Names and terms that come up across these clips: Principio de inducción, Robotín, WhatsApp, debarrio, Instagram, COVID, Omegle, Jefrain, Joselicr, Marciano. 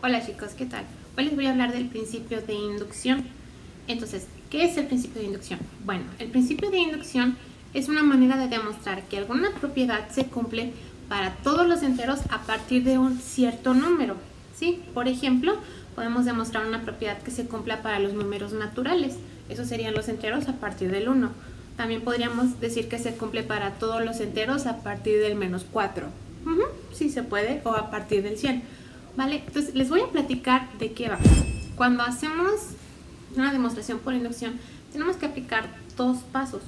Hola chicos, ¿qué tal? Hoy les voy a hablar del principio de inducción. Entonces, ¿qué es el principio de inducción? Bueno, el principio de inducción es una manera de demostrar que alguna propiedad se cumple para todos los enteros a partir de un cierto número, ¿sí? Por ejemplo, podemos demostrar una propiedad que se cumpla para los números naturales. Esos serían los enteros a partir del 1. También podríamos decir que se cumple para todos los enteros a partir del -4. Sí se puede, o a partir del 100. ¿Vale? Entonces, les voy a platicar de qué va. Cuando hacemos una demostración por inducción, tenemos que aplicar dos pasos.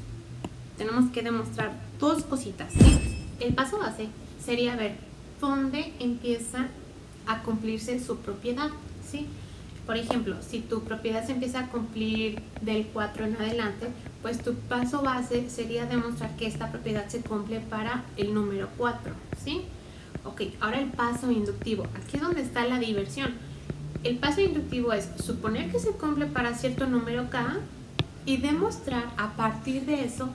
Tenemos que demostrar dos cositas, ¿sí? El paso base sería ver dónde empieza a cumplirse su propiedad, ¿sí? Por ejemplo, si tu propiedad se empieza a cumplir del 4 en adelante, pues tu paso base sería demostrar que esta propiedad se cumple para el número 4, ¿sí? Ok, ahora el paso inductivo. Aquí es donde está la diversión. El paso inductivo es suponer que se cumple para cierto número K y demostrar a partir de eso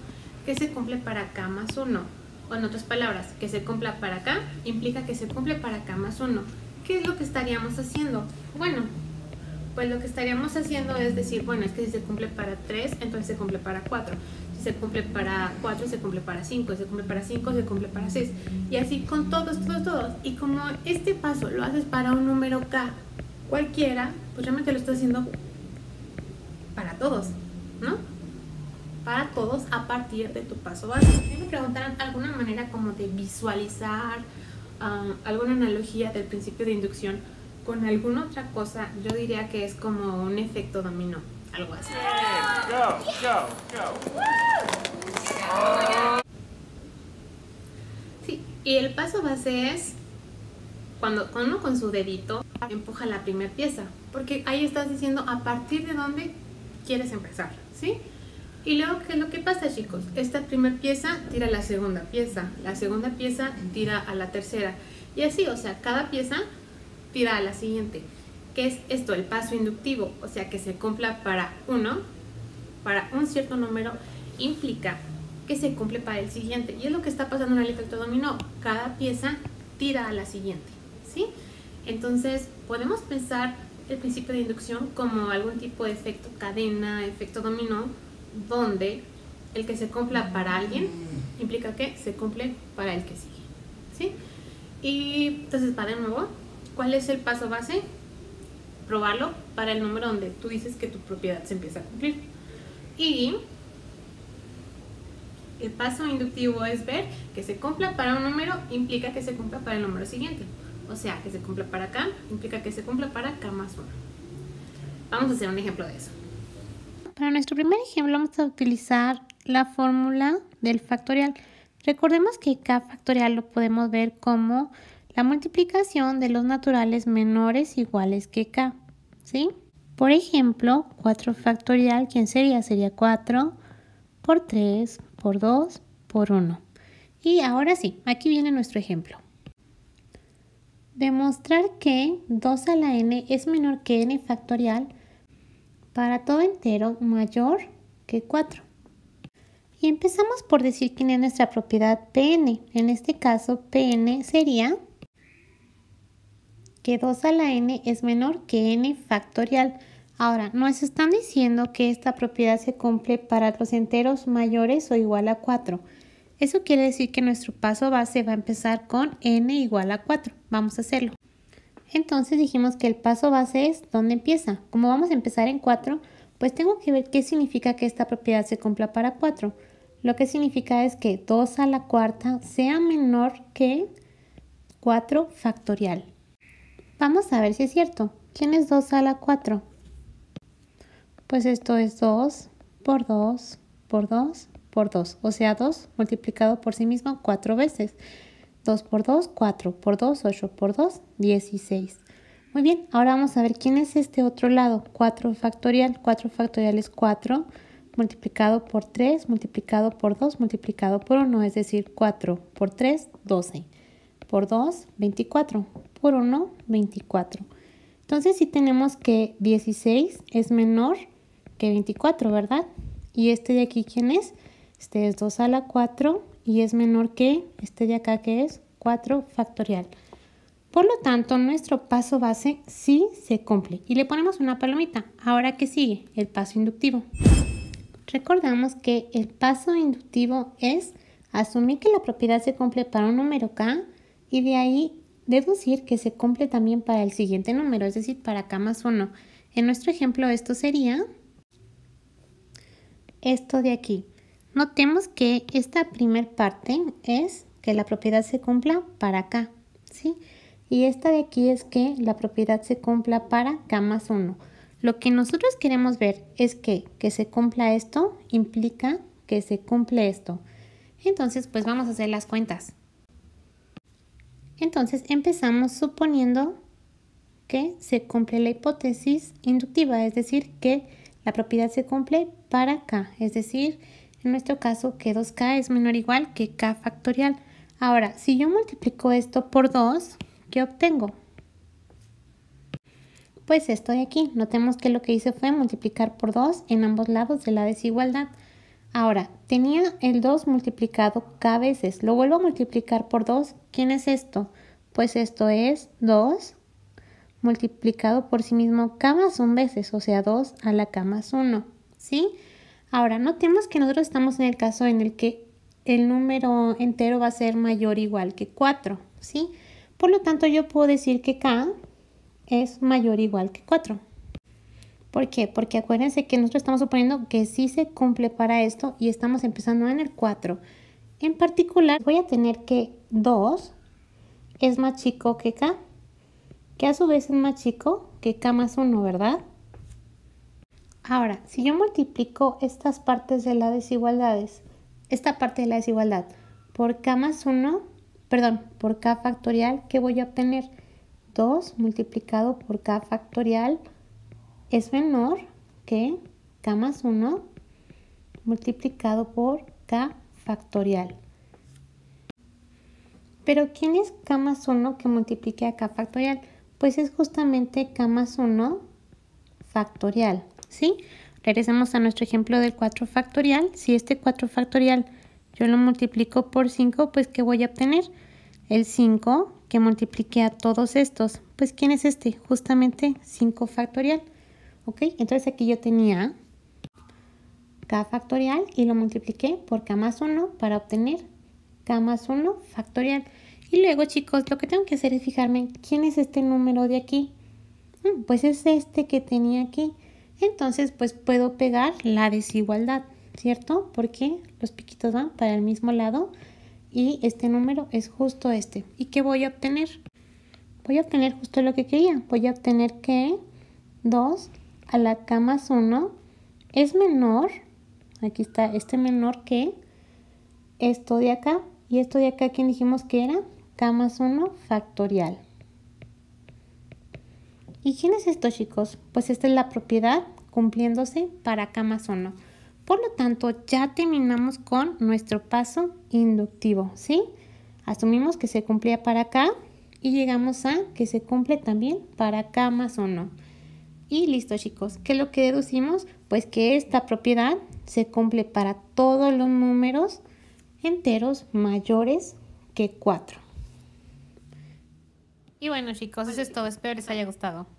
que se cumple para K más 1. O en otras palabras, que se cumpla para K implica que se cumple para K más 1. ¿Qué es lo que estaríamos haciendo? Bueno, pues lo que estaríamos haciendo es decir, bueno, es que si se cumple para 3, entonces se cumple para 4. Si se cumple para 4, se cumple para 5. Si se cumple para 5, se cumple para 6. Y así con todos. Y como este paso lo haces para un número K cualquiera, pues realmente lo estás haciendo para todos, ¿no? Para todos a partir de tu paso base. Si me preguntaran alguna manera como de visualizar alguna analogía del principio de inducción con alguna otra cosa, yo diría que es como un efecto dominó, algo así. Sí, y el paso base es cuando uno con su dedito empuja la primera pieza, porque ahí estás diciendo a partir de dónde quieres empezar, ¿sí? Y luego, ¿qué es lo que pasa, chicos? Esta primera pieza tira a la segunda pieza, la segunda pieza tira a la tercera, y así, o sea, cada pieza tira a la siguiente. ¿Qué es esto? El paso inductivo, o sea, que se cumpla para uno, para un cierto número, implica que se cumple para el siguiente. Y es lo que está pasando en el efecto dominó, cada pieza tira a la siguiente, ¿sí? Entonces, podemos pensar el principio de inducción como algún tipo de efecto cadena, efecto dominó, donde el que se cumpla para alguien implica que se cumple para el que sigue, ¿sí? Y entonces, para de nuevo, ¿cuál es el paso base? Probarlo para el número donde tú dices que tu propiedad se empieza a cumplir. Y el paso inductivo es ver que se cumpla para un número implica que se cumpla para el número siguiente. O sea, que se cumpla para K implica que se cumpla para K más 1. Vamos a hacer un ejemplo de eso. Para nuestro primer ejemplo vamos a utilizar la fórmula del factorial. Recordemos que K factorial lo podemos ver como la multiplicación de los naturales menores iguales que K, ¿sí? Por ejemplo, 4 factorial, ¿quién sería? Sería 4 por 3, por 2, por 1. Y ahora sí, aquí viene nuestro ejemplo. Demostrar que 2 a la n es menor que n factorial para todo entero mayor que 4. Y empezamos por decir quién es nuestra propiedad Pn. En este caso, Pn sería que 2 a la n es menor que n factorial. Ahora, nos están diciendo que esta propiedad se cumple para los enteros mayores o igual a 4. Eso quiere decir que nuestro paso base va a empezar con n igual a 4. Vamos a hacerlo. Entonces dijimos que el paso base es dónde empieza. Como vamos a empezar en 4, pues tengo que ver qué significa que esta propiedad se cumpla para 4. Lo que significa es que 2 a la cuarta sea menor que 4 factorial. Vamos a ver si es cierto. ¿Quién es 2 a la 4? Pues esto es 2 por 2 por 2 por 2. O sea, 2 multiplicado por sí mismo 4 veces. 2 por 2, 4 por 2, 8 por 2, 16. Muy bien, ahora vamos a ver quién es este otro lado. 4 factorial. 4 factorial es 4 multiplicado por 3, multiplicado por 2, multiplicado por 1. Es decir, 4 por 3, 12. Por 2, 24. Por 1, 24. Entonces sí tenemos que 16 es menor que 24, ¿verdad? Y este de aquí, ¿quién es? Este es 2 a la 4. Y es menor que este de acá que es 4 factorial. Por lo tanto, nuestro paso base sí se cumple y le ponemos una palomita. Ahora, ¿qué sigue? El paso inductivo. Recordamos que el paso inductivo es asumir que la propiedad se cumple para un número K y de ahí deducir que se cumple también para el siguiente número, es decir, para K más 1. En nuestro ejemplo esto sería esto de aquí. Notemos que esta primer parte es que la propiedad se cumpla para K, ¿sí? Y esta de aquí es que la propiedad se cumpla para K más 1. Lo que nosotros queremos ver es que se cumpla esto implica que se cumple esto. Entonces, pues vamos a hacer las cuentas. Entonces, empezamos suponiendo que se cumple la hipótesis inductiva, es decir, que la propiedad se cumple para K, es decir, en nuestro caso que 2K es menor o igual que K factorial. Ahora, si yo multiplico esto por 2, ¿qué obtengo? Pues esto de aquí. Notemos que lo que hice fue multiplicar por 2 en ambos lados de la desigualdad. Ahora, tenía el 2 multiplicado K veces, lo vuelvo a multiplicar por 2. ¿Quién es esto? Pues esto es 2 multiplicado por sí mismo K más 1 veces, o sea, 2 a la K más 1, ¿sí? Ahora, notemos que nosotros estamos en el caso en el que el número entero va a ser mayor o igual que 4, ¿sí? Por lo tanto, yo puedo decir que K es mayor o igual que 4. ¿Por qué? Porque acuérdense que nosotros estamos suponiendo que sí se cumple para esto y estamos empezando en el 4. En particular, voy a tener que 2 es más chico que K, que a su vez es más chico que K más 1, ¿verdad? Ahora, si yo multiplico estas partes de las desigualdades, esta parte de la desigualdad por K más 1, perdón, por K factorial, ¿qué voy a obtener? 2 multiplicado por K factorial es menor que K más 1 multiplicado por K factorial. ¿Pero quién es K más 1 que multiplique a K factorial? Pues es justamente K más 1 factorial, ¿sí? Regresamos a nuestro ejemplo del 4 factorial. Si este 4 factorial yo lo multiplico por 5, pues ¿qué voy a obtener? El 5 que multiplique a todos estos. Pues ¿quién es este? Justamente 5 factorial. ¿Ok? Entonces aquí yo tenía K factorial y lo multipliqué por K más 1 para obtener K más 1 factorial. Y luego, chicos, lo que tengo que hacer es fijarme quién es este número de aquí. Pues es este que tenía aquí. Entonces, pues puedo pegar la desigualdad, ¿cierto? Porque los piquitos van para el mismo lado y este número es justo este. ¿Y qué voy a obtener? Voy a obtener justo lo que quería. Voy a obtener que 2 a la K más 1 es menor, aquí está este menor que esto de acá, y esto de acá, ¿quién dijimos que era? K más 1 factorial. ¿Y quién es esto, chicos? Pues esta es la propiedad cumpliéndose para K más 1. Por lo tanto, ya terminamos con nuestro paso inductivo, ¿sí? Asumimos que se cumplía para K y llegamos a que se cumple también para K más 1. Y listo, chicos, ¿qué es lo que deducimos? Pues que esta propiedad se cumple para todos los números enteros mayores que 4. Y bueno, chicos, eso es todo. Espero les haya gustado.